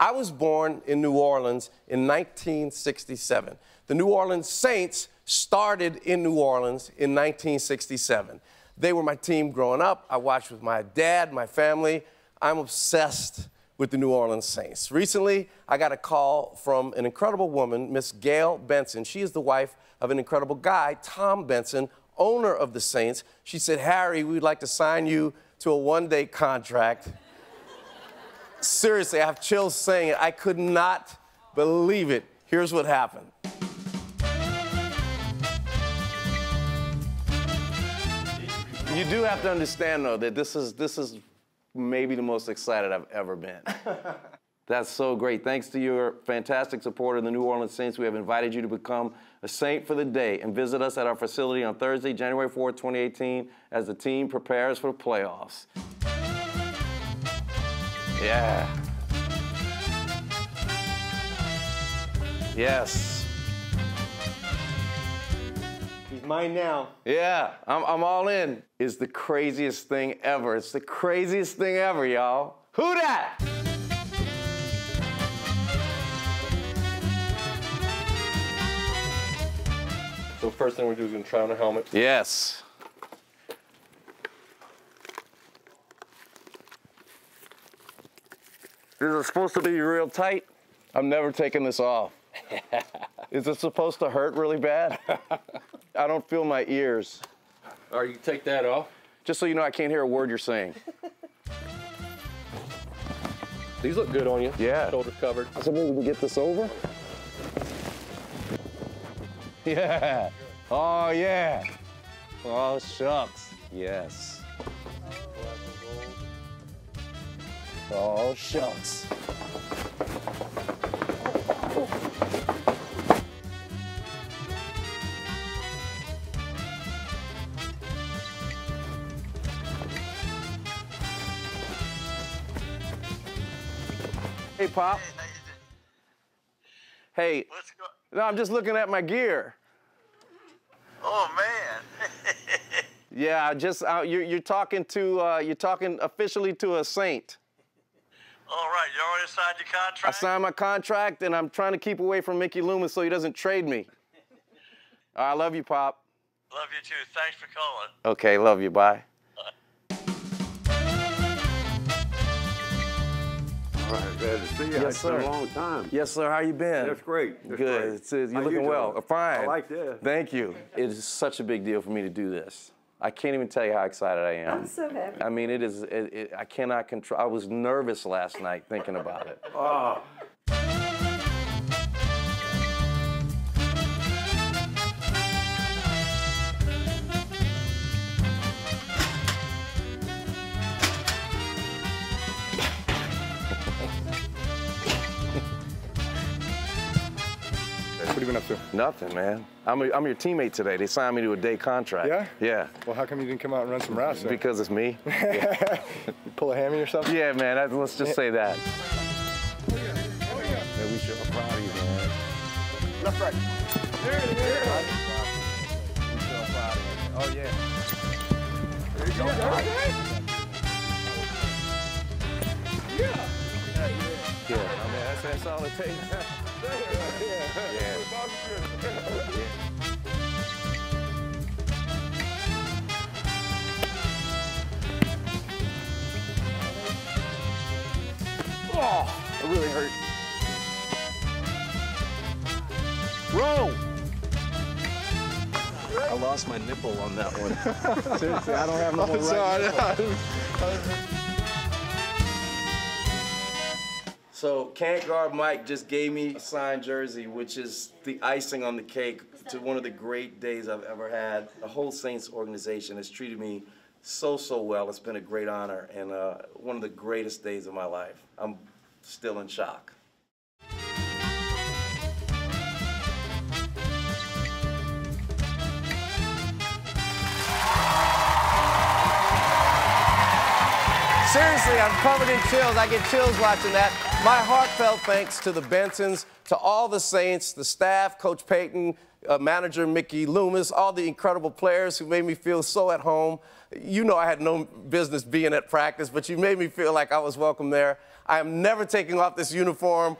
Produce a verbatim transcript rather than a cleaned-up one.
I was born in New Orleans in nineteen sixty-seven. The New Orleans Saints started in New Orleans in nineteen sixty-seven. They were my team growing up. I watched with my dad, my family. I'm obsessed with the New Orleans Saints. Recently, I got a call from an incredible woman, Miss Gail Benson. She is the wife of an incredible guy, Tom Benson, owner of the Saints. She said, Harry, we'd like to sign you to a one-day contract. Seriously, I have chills saying it. I could not believe it. Here's what happened. You do have to understand, though, that this is, this is maybe the most excited I've ever been. That's so great. Thanks to your fantastic support of the New Orleans Saints, we have invited you to become a Saint for the day and visit us at our facility on Thursday, January fourth, twenty eighteen, as the team prepares for the playoffs. Yeah. Yes. He's mine now. Yeah, I'm, I'm all in. It's the craziest thing ever. It's the craziest thing ever, y'all. Who dat? So first thing we're gonna do is gonna try on a helmet. Yes. Is it supposed to be real tight? I'm never taking this off. Is it supposed to hurt really bad? I don't feel my ears. All right, you take that off. Just so you know, I can't hear a word you're saying. These look good on you. Yeah. Shoulder covered. So maybe we can get this over. Yeah. Oh, yeah. Oh, shucks. Yes. Oh, shucks. Hey, Pop. Hey. What's going on? No, I'm just looking at my gear. Oh, man. Yeah, just uh, you're, you're talking to uh, you're talking officially to a Saint. All right, you already signed your contract? I signed my contract, and I'm trying to keep away from Mickey Loomis so he doesn't trade me. All right, I love you, Pop. Love you, too. Thanks for calling. Okay, love you. Bye. Bye. All right, glad to see you. Yes, it's sir. Been a long time. Yes, sir. How you been? That's great. That's good. Great. It's, it's, you're How looking you well. Fine. I like that. Thank you. It is such a big deal for me to do this. I can't even tell you how excited I am. I'm so happy. I mean, it is, it, it, I cannot control, I was nervous last night thinking about it. Oh. What have you been up to? Nothing, man. I'm, a, I'm your teammate today. They signed me to a day contract. Yeah? Yeah. Well, how come you didn't come out and run some routes there? Because it's me. Yeah. Pull a hammy or something? Yeah, man. I, let's just yeah. say that. Oh, yeah. Oh, yeah. Yeah, we should. I'm proud of you, man. Left, right. There it is. We should. I'm proud of you. Oh, yeah. There you go. Yeah. Yeah. Yeah. I mean, that's, that's all it takes. Yeah. Yeah. Oh, it really hurt. Roll! I lost my nipple on that one. Seriously, I don't have no more right. So Can't Guard Mike just gave me a signed jersey, which is the icing on the cake to one of the great days I've ever had. The whole Saints organization has treated me so, so well. It's been a great honor and uh, one of the greatest days of my life. I'm still in shock. Seriously, I'm covered in chills. I get chills watching that. My heartfelt thanks to the Bensons, to all the Saints, the staff, Coach Payton, uh, manager Mickey Loomis, all the incredible players who made me feel so at home. You know I had no business being at practice, but you made me feel like I was welcome there. I am never taking off this uniform